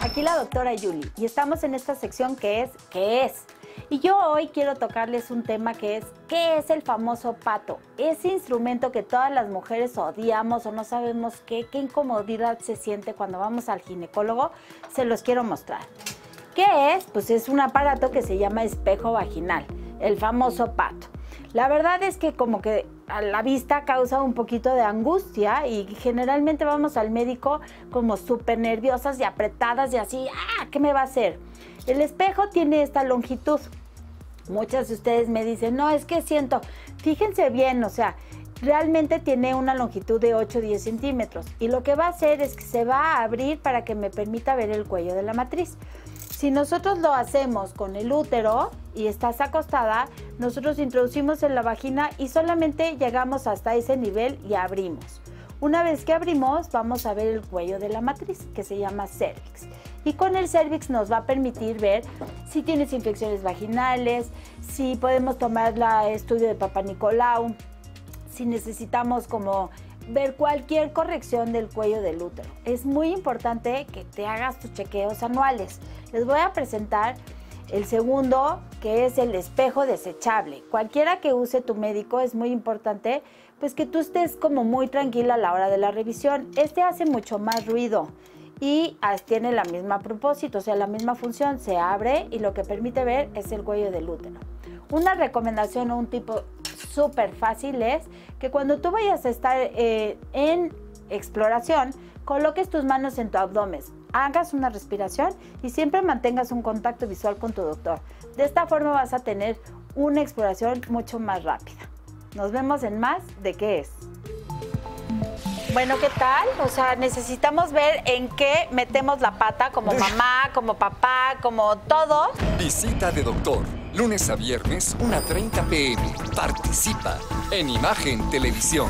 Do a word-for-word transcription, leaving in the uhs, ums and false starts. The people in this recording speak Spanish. Aquí la doctora Yuli y estamos en esta sección que es ¿Qué es? Y yo hoy quiero tocarles un tema que es ¿qué es el famoso pato? Ese instrumento que todas las mujeres odiamos o no sabemos qué, qué incomodidad se siente cuando vamos al ginecólogo, se los quiero mostrar. ¿Qué es? Pues es un aparato que se llama espejo vaginal, el famoso pato. La verdad es que como que a la vista causa un poquito de angustia y generalmente vamos al médico como súper nerviosas y apretadas y así, ¡ah! ¿Qué me va a hacer? El espejo tiene esta longitud. Muchas de ustedes me dicen, no, es que siento, fíjense bien, o sea, realmente tiene una longitud de ocho a diez centímetros y lo que va a hacer es que se va a abrir para que me permita ver el cuello de la matriz. Si nosotros lo hacemos con el útero y estás acostada, nosotros introducimos en la vagina y solamente llegamos hasta ese nivel y abrimos. Una vez que abrimos, vamos a ver el cuello de la matriz, que se llama cervix. Y con el cervix nos va a permitir ver si tienes infecciones vaginales, si podemos tomar el estudio de Papanicolaou, si necesitamos como ver cualquier corrección del cuello del útero. Es muy importante que te hagas tus chequeos anuales. Les voy a presentar el segundo, que es el espejo desechable. Cualquiera que use tu médico, es muy importante pues que tú estés como muy tranquila a la hora de la revisión. Este hace mucho más ruido y tiene la misma propósito, o sea, la misma función. Se abre y lo que permite ver es el cuello del útero. Una recomendación o un tipo súper fácil es que cuando tú vayas a estar eh, en exploración, coloques tus manos en tu abdomen, hagas una respiración y siempre mantengas un contacto visual con tu doctor. De esta forma vas a tener una exploración mucho más rápida. Nos vemos en más de ¿Qué es? Bueno, ¿qué tal? O sea, necesitamos ver en qué metemos la pata como mamá, como papá, como todo. Visita de doctor. Lunes a viernes, una treinta p m Participa en Imagen Televisión.